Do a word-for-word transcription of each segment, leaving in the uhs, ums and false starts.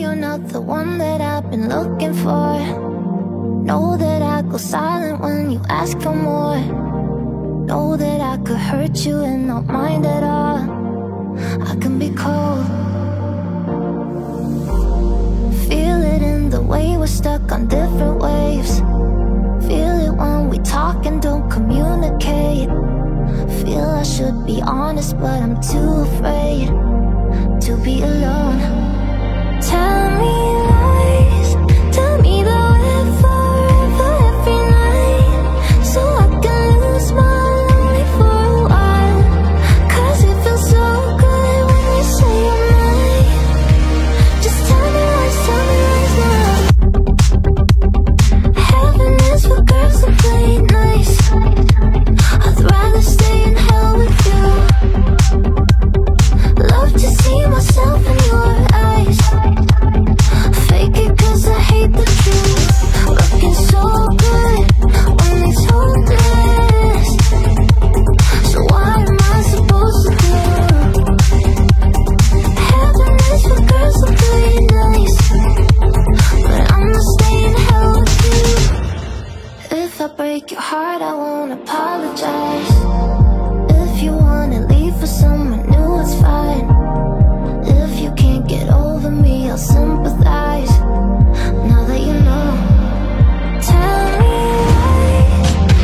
you're not the one that I've been looking for. Know that I go silent when you ask for more. Know that I could hurt you and not mind at all. I can be cold. Feel it in the way we're stuck on different waves. Feel it when we talk and don't communicate. Feel I should be honest, but I'm too afraid to be alone. Tell me lies, tell me that we're forever every night, so I can lose my lonely for a while. Cause it feels so good when you say you're mine. Just tell me lies, tell me lies now. Heaven is for girls that play it nice. I'd rather stay in hell with you. Love to see myself in your eyes. Fake it cause I hate the truth. Looking so good when it's hopeless. So what am I supposed to do? Heaven is for girls that play nice, but I'ma stay in hell with you. If I break your heart, I won't apologize. If you wanna leave for someone new, it's fine. If you can't get over me, I'll sympathize. Now that you know, tell me why.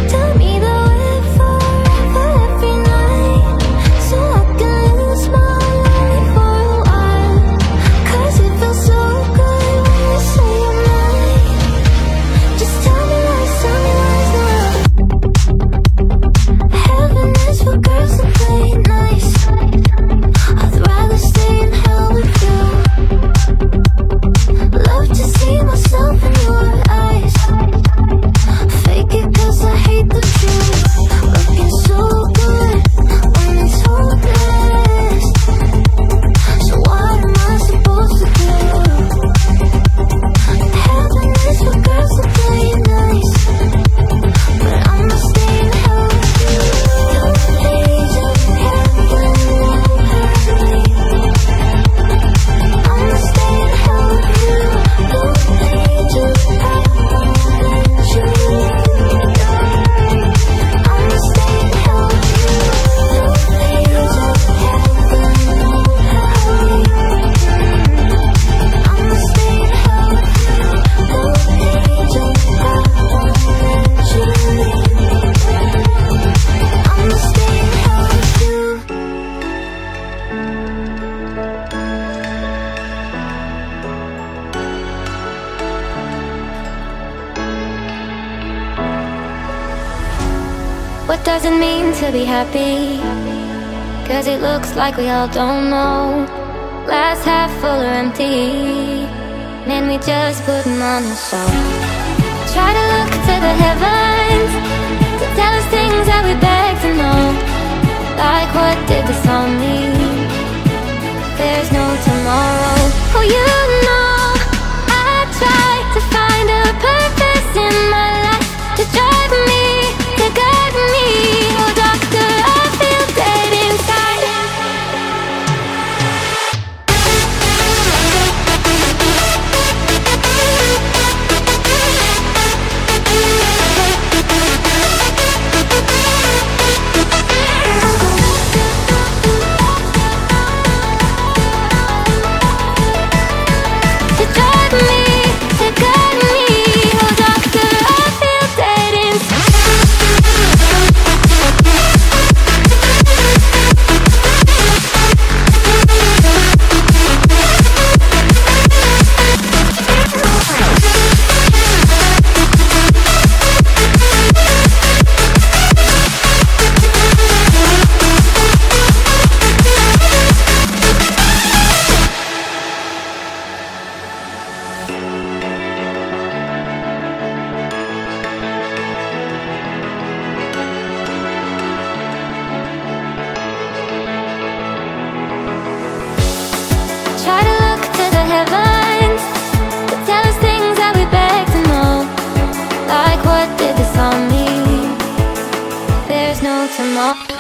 Tell me that we're forever every night, so I can lose my lonely for a while. Cause it feels so good when you say you're mine. Just tell me. Tell me lies now. Heaven is for girls that play it nice. I'd rather stay in hell with you. Love to see myself in your eyes. Fake it cause I hate the truth. Looking so good when it's hopeless. So what am I supposed to do? Heaven is for girls that play it nice, but I'ma stay in hell with you. Don't please, don't heaven, don't hurt me. I'ma stay in hell with you. Don't please, don't heaven, don't hurt me. I'ma stay in hell with you. Don't please, don't heaven, don't hurt me. I'ma stay in hell with you. Don't please, don't heaven, don't hurt me. I'ma stay in hell with you. What does it mean to be happy? Cause it looks like we all don't know. Glass half full or empty, man, we just putting on a show. Try to look to the heavens to tell us things that we beg to know. Like what did this all mean? There's no tomorrow. Oh, you know I try to find a purpose in my life, to drive me, to guide me. Oh, doctor, I feel dead inside. There's no tomorrow.